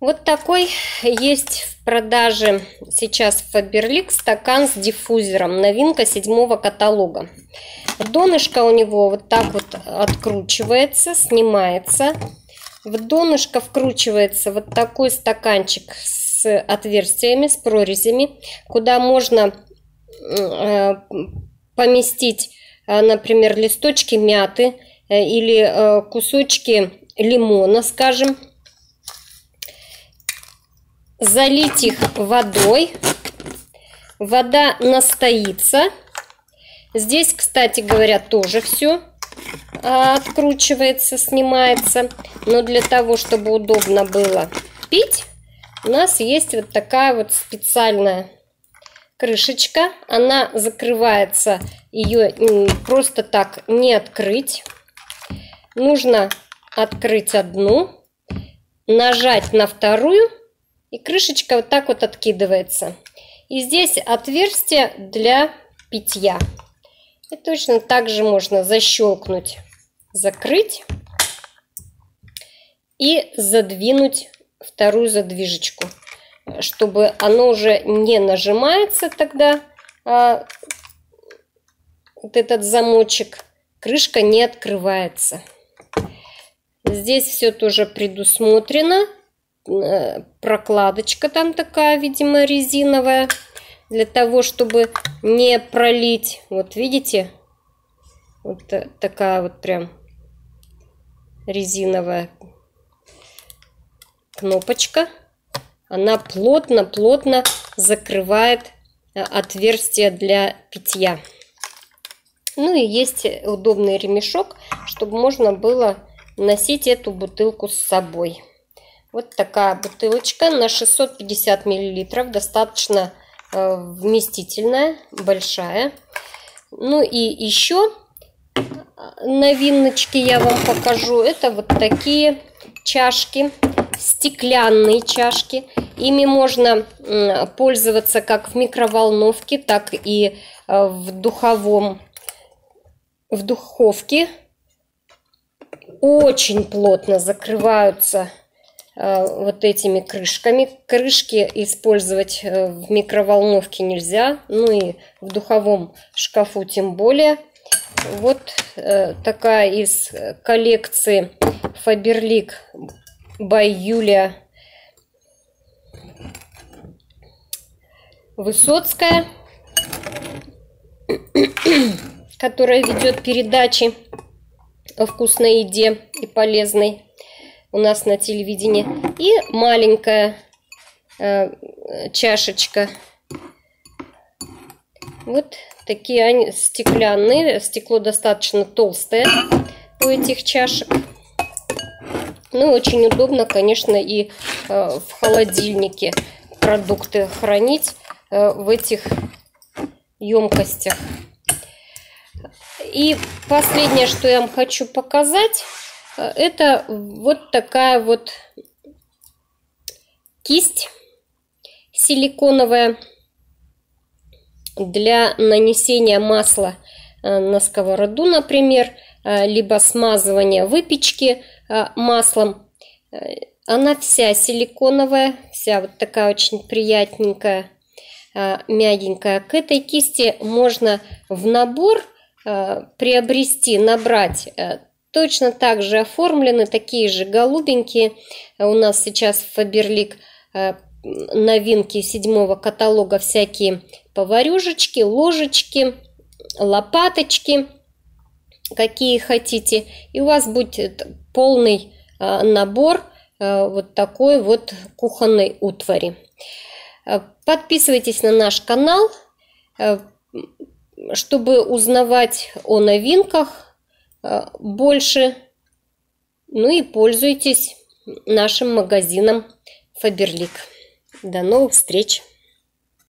Вот такой есть в продаже сейчас Фаберлик стакан с диффузером. Новинка 7-го каталога. Донышко у него вот так вот откручивается, снимается. В донышко вкручивается вот такой стаканчик с отверстиями, с прорезями, куда можно поместить, например, листочки мяты или кусочки лимона, скажем. Залить их водой. Вода настоится. Здесь, кстати говоря, тоже все откручивается, снимается. Но для того, чтобы удобно было пить, у нас есть вот такая вот специальная крышечка. Она закрывается, ее просто так не открыть. Нужно открыть одну, нажать на вторую, и крышечка вот так вот откидывается. И здесь отверстие для питья. И точно так же можно защелкнуть, закрыть и задвинуть вторую задвижечку, чтобы оно уже не нажимается тогда, вот этот замочек, крышка не открывается. Здесь все тоже предусмотрено. Прокладочка там такая, видимо, резиновая, для того, чтобы не пролить. Вот видите, вот такая вот прям резиновая кнопочка. Она плотно-плотно закрывает отверстие для питья. Ну и есть удобный ремешок, чтобы можно было носить эту бутылку с собой. Вот такая бутылочка на 650 мл, достаточно вместительная, большая. Ну и еще новиночки я вам покажу. Это вот такие чашки, стеклянные чашки. Ими можно пользоваться как в микроволновке, так и в духовке. Очень плотно закрываются вот этими крышками. Крышки использовать в микроволновке нельзя, ну и в духовом шкафу тем более. Вот такая из коллекции Фаберлик by Юлия Высоцкая, которая ведет передачи о вкусной еде и полезной у нас на телевидении. И маленькая чашечка. Вот такие они стеклянные. Стекло достаточно толстое у этих чашек. Ну, очень удобно, конечно, и в холодильнике продукты хранить в этих емкостях. И последнее, что я вам хочу показать, это вот такая вот кисть силиконовая для нанесения масла на сковороду, например, либо смазывания выпечки маслом. Она вся силиконовая, вся вот такая очень приятненькая, мягенькая. К этой кисти можно в набор приобрести, набрать. Точно так же оформлены, такие же голубенькие. У нас сейчас в Фаберлик новинки 7-го каталога, всякие поварюшечки, ложечки, лопаточки, какие хотите. И у вас будет полный набор вот такой вот кухонной утвари. Подписывайтесь на наш канал, чтобы узнавать о новинках больше. Ну и пользуйтесь нашим магазином Фаберлик. До новых встреч!